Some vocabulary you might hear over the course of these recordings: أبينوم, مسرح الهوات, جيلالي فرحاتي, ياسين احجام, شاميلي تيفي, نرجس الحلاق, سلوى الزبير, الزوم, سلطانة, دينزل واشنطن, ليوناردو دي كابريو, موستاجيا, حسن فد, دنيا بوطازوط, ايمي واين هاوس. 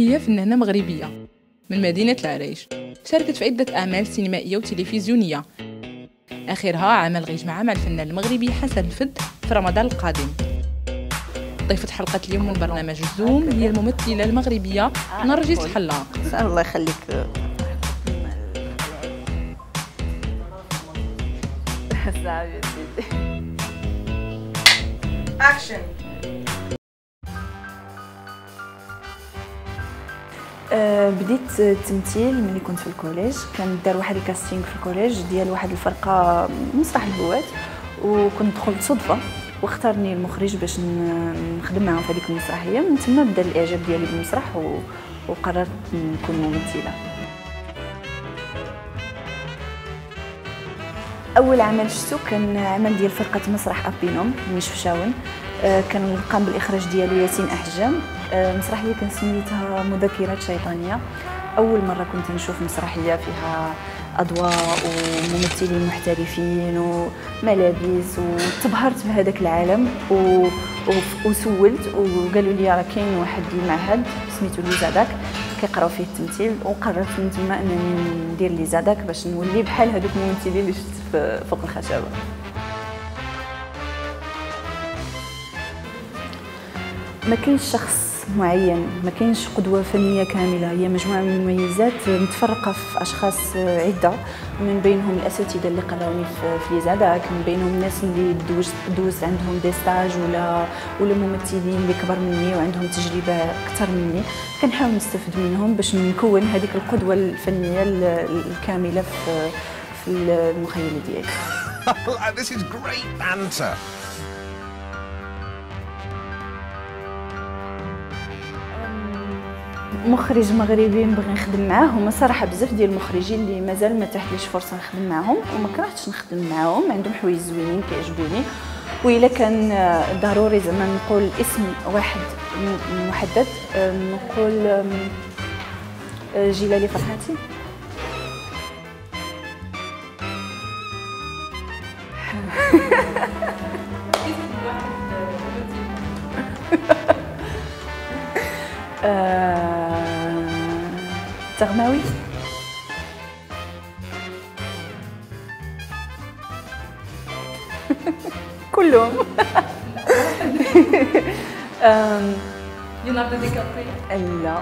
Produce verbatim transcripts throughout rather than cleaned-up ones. هي فنانة مغربية من مدينة العريش، شاركت في عدة أعمال سينمائية وتلفزيونية، آخرها عمل غيجمعة مع الفنان المغربي حسن فد في رمضان القادم. ضيفة حلقة اليوم من برنامج الزوم هي الممثلة المغربية نرجس الحلاق. الله يخليك. أكشن. بديت التمثيل ملي كنت في الكوليج، كان دار واحد الكاستينغ في الكوليج ديال واحد الفرقه مسرح الهوات، وكنت دخلت صدفه واختارني المخرج باش نخدم معاه في هذيك المسرحيه. من تما بدا الاعجاب ديالي بالمسرح وقررت نكون ممثله. اول عمل شفتو كان عمل ديال فرقه مسرح أبينوم من شفشاون، كان قام بالاخراج ديالو ياسين احجام. مسرحيه كان سميتها مذكرات شيطانيه. اول مره كنت نشوف مسرحيه فيها اضواء وممثلين محترفين وملابس، وتبهرت بهذاك العالم و... وسولت وقالوا لي راه كاين واحد المعهد سميتو لي زاداك كيقراو فيه التمثيل، وقررت من تما انني ندير لي زاداك باش نولي بحال هذوك الممثلين اللي شفت فوق الخشبه. ما كاينش شخص معين، ما كاينش قدوه فنيه كامله، هي مجموعه من المميزات متفرقه في اشخاص عده، من بينهم الاساتذه اللي قراوني في ليزاداك، من بينهم الناس اللي دوزت دوزت عندهم دي ستاج ولا ولا ممثلين اللي كبر مني وعندهم تجربه اكثر مني، كنحاول نستفد منهم باش نكون هذيك القدوه الفنيه الكامله في في المخيله ديالي. This is great banter. مخرج مغربي نبغي نخدم معاه، هما صراحه بزاف ديال المخرجين اللي مازال ما تحتليش فرصه نخدم معاهم وما كرهتش نخدم معاهم، عندهم حوايج زوينين كيعجبوني. والا كان ضروري زعما نقول اسم واحد محدد، نقول جيلالي فرحاتي. تغماوي. كلهم. ليوناردو دي كابريو. لا.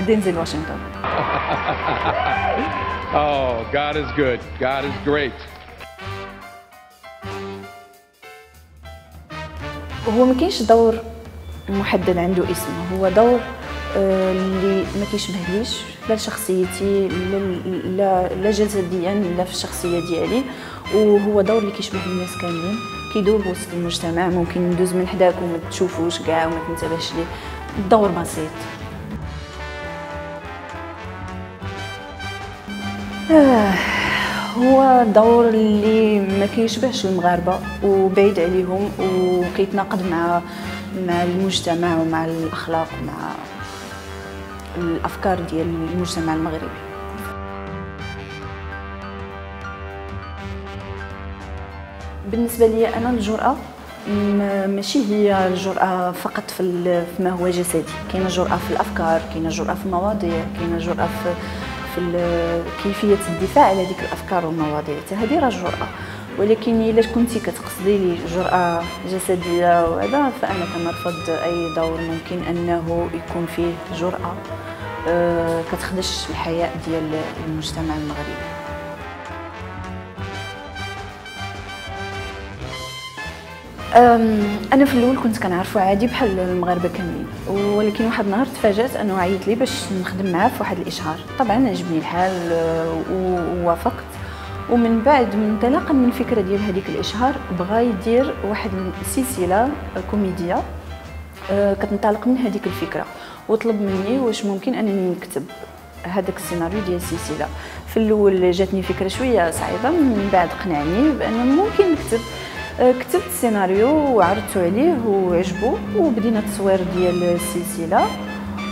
دينزل واشنطن. Oh, God is good. God is great. هو ما كاينش دور محدد عنده اسم، هو دور اللي ما كيشبهليش لا لشخصيتي لا لا جسديا لا في الشخصيه ديالي، وهو دور اللي كيشبه الناس كاملين، كيدور وسط المجتمع، ممكن ندوز من حداك وما تشوفوش كاع وما تنتبهش ليه، الدور بسيط. آه هو دور اللي ما كيشبهش المغاربه وبعيد عليهم وكيتناقض مع مع المجتمع ومع الاخلاق ومع الافكار ديال المجتمع المغربي. بالنسبه لي انا الجرأه ماشي هي الجرأه فقط في ما هو جسدي، كاينه جرأه في الافكار، كاينه جرأه في المواضيع، كاينه جرأه في في كيفيه الدفاع على هذيك الافكار والمواضيع، حتى هذه راه جرأه. ولكن الا كنتي كتقصدي لي جرأه جسديه وهذا، فانا كنرفض اي دور ممكن انه يكون فيه جرأه أه كتخدش الحياء ديال المجتمع المغربي. انا في الاول كنت كنعرفو عادي بحال المغاربه كاملين، ولكن واحد النهار تفاجات انه عيط لي باش نخدم معاه في واحد الاشهار. طبعا عجبني الحال ووافقت، ومن بعد منطلقا من الفكره ديال هذيك الاشهار بغا يدير واحد السلسله كوميديه كتنطلق من هذيك الفكره، وطلب مني واش ممكن انني نكتب هذاك السيناريو ديال السلسله. في الاول جاتني فكره شويه صعيبه، من بعد قنعني بانه ممكن نكتب. كتبت السيناريو وعرضته عليه وعجبو، وبدينا التصوير ديال السلسله،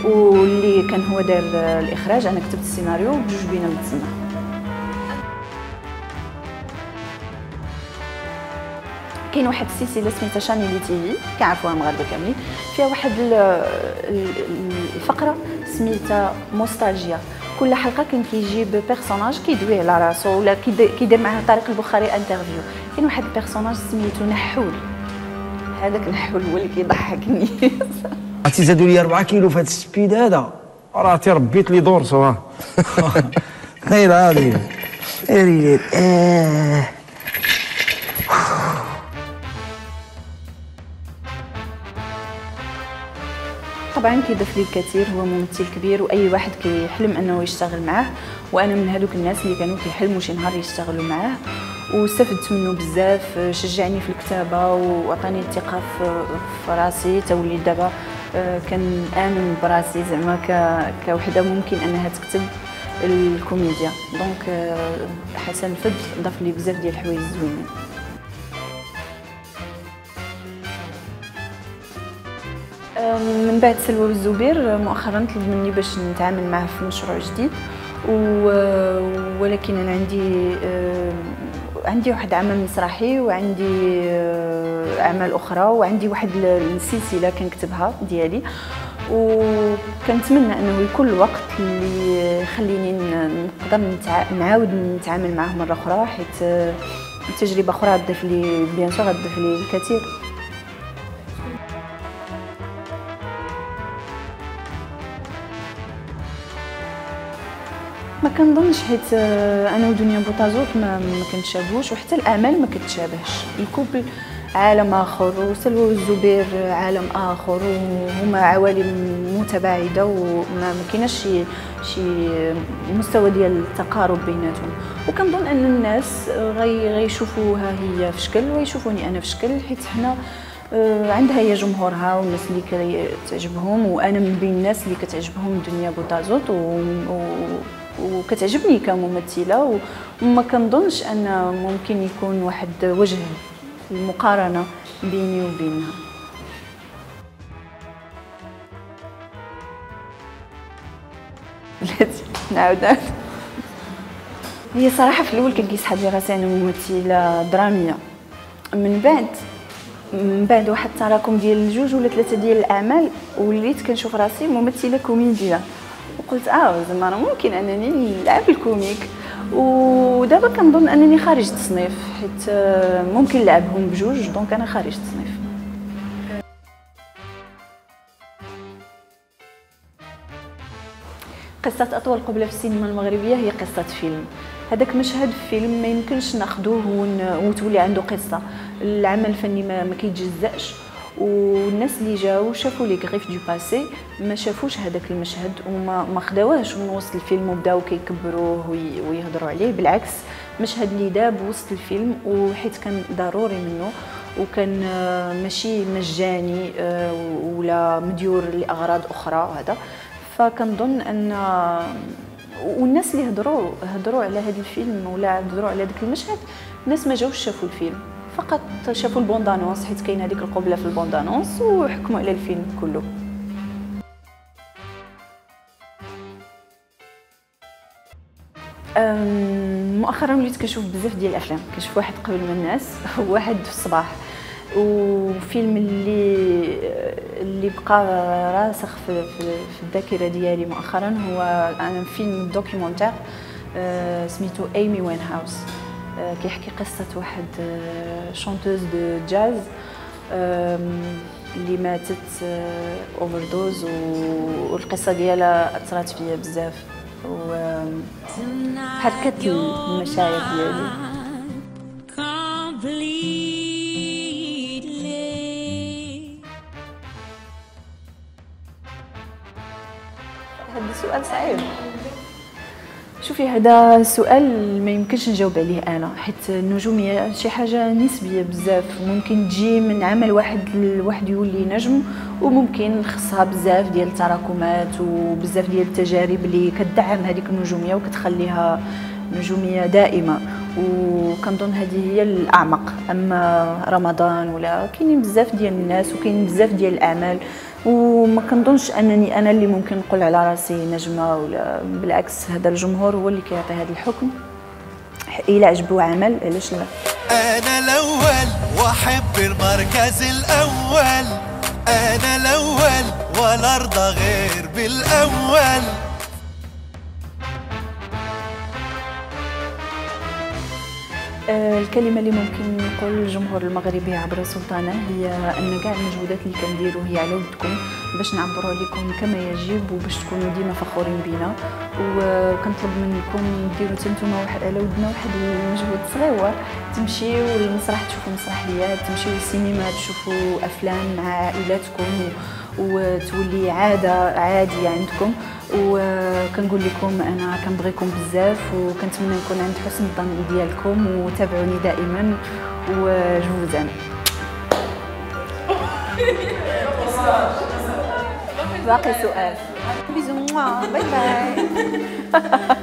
واللي كان هو دار الاخراج، انا كتبت السيناريو وبجوج بينا متسمع. كاين واحد السلسله سميتها شاميلي تيفي كيعرفوها المغاربه كاملين، فيها واحد الفقره سميتها موستاجيا، كل حلقه كان كيجيب بيرسوناج كيدوي على راسو ولا كيدير معاه طريق البخاري انترفيو. كاين واحد البيرسوناج سميتو نحول، هذاك نحول هو اللي كيضحك الناس. عرفتي زادوا لي أربعة كيلو في هذا السبيد هذا، راه تربيت لي دورسو ها خير هذه ريت. طبعا كيضيف لي الكثير، هو ممثل كبير واي واحد كيحلم انه يشتغل معاه، وانا من هذوك الناس اللي كانوا كيحلموا شي نهار يشتغلوا معاه، واستفدت منه بزاف، شجعني في الكتابه وعطاني الثقه في راسي. توليت دابا كنآمن براسي زعما كوحده ممكن انها تكتب الكوميديا، دونك حسن الفد ضاف لي بزاف ديال الحوايج زوينين. من بعد سلوى الزبير مؤخرا طلب مني باش نتعامل معه في مشروع جديد، ولكن انا عندي عندي واحد عمل مسرحي وعندي اعمال اخرى وعندي واحد السلسله كنكتبها ديالي، وكنتمنى انه يكون الوقت اللي يخليني نقدر نتع... نعاود نتعامل معه مره اخرى، حيت التجربه اخرى غتضيف لي بيان سور غتضيف لي الكثير. ما كنظنش، حيت انا ودنيا بوطازوط ما كنتشابهوش، وحتى الاعمال ما كتشابهش، الكوبل عالم اخر وسلوى الزبير عالم اخر، وهما عوالم متباعده وما كايناش شي شي مستوى ديال التقارب بيناتهم. وكنظن ان الناس غيشوفوها هي في شكل ويشوفوني انا في شكل، حيت حنا عندها هي جمهورها والناس اللي كتعجبهم، وانا من بين الناس اللي كتعجبهم دنيا بوطازوط وكتعجبني كممثله، وما كنظنش ان ممكن يكون واحد وجه المقارنه بيني وبينها. بلاتي نعاودها، هي صراحه في الاول كان كيسحب لي راسي انا ممثله دراميه، من بعد من بعد واحد التراكم ديال جوج ولا ثلاثه ديال الاعمال وليت كنشوف راسي ممثله كوميديه، وقلت اه زعما راه ممكن انني نلعب الكوميك. ودابا كنظن انني خارج التصنيف، حيت ممكن نلعبهم بجوج، دونك انا خارج التصنيف. قصه اطول قبله في السينما المغربيه هي قصه فيلم، هذاك مشهد في فيلم ما يمكنش ناخذوه وتولي عنده قصه، العمل الفني ما كيتجزاش، والناس اللي جاوا شافوا لي غريف دو باسي ما شافوش هذاك المشهد وما ما خداوهش من وسط الفيلم وبداو كيكبروه ويهضروا عليه، بالعكس مشهد اللي داب وسط الفيلم، وحيت كان ضروري منه وكان ماشي مجاني ولا مديور لاغراض اخرى وهذا، فكنظن ان والناس اللي هضروا هضروا على هذا الفيلم ولا هضروا على ذاك المشهد، الناس ما جاوش شافوا الفيلم، فقط شافوا البوندانونس، حيت كاين هذيك القبله في البوندانونس وحكموا على الفيلم كله. مؤخرا وليت كنشوف بزاف ديال الافلام، كنشوف واحد قبل ما الناس وواحد في الصباح، وفيلم اللي اللي بقى راسخ في, في الذاكره ديالي مؤخرا هو انا فيلم دوكيومونتير سميتو ايمي واين هاوس، كيحكي قصه واحد شونتوز دو جاز اللي ماتت اوفر دوز، والقصه ديالها اثرت فيا بزاف وحركت المشاعر ديالي. هذا سؤال صعيب، شوفي هذا سؤال ما يمكنش نجاوب عليه انا، حيت النجوميه شي حاجه نسبيه بزاف، ممكن تجي من عمل واحد لواحد يولي نجم، وممكن خصها بزاف ديال التراكمات وبزاف ديال التجارب اللي كتدعم هذيك النجوميه وكتخليها نجوميه دائمه، وكنظن هذه هي الاعمق. اما رمضان ولا كاينين بزاف ديال الناس وكاين بزاف ديال الاعمال، وما كنظنش انني انا اللي ممكن نقول على راسي نجمه، ولا بالعكس هذا الجمهور هو اللي كيعطي هذا الحكم، الا عجبو عمل علاش لا. انا الاول واحب المركز الاول، انا الاول ولا ارضى غير بالاول. الكلمة اللي ممكن نقول للجمهور المغربي عبر سلطانة هي أن كاع المجهودات اللي كنديرو هي على ودكم باش نعبروا عليكم كما يجب وباش تكونوا ديما فخورين بينا، وكنطلب منكم ديروا تنتوما واحد على ودنا واحد المجهود صغيور، تمشيو للمسرح تشوفوا مسرحيات، تمشيو للسينما تشوفوا أفلام مع عائلاتكم وتولي عادة عادية عندكم. وكنقول لكم انا كنبغيكم بزاف وكنتمنى نكون عند حسن الظن ديالكم وتابعوني دائما وجوزا. باقي سؤال. باي باي.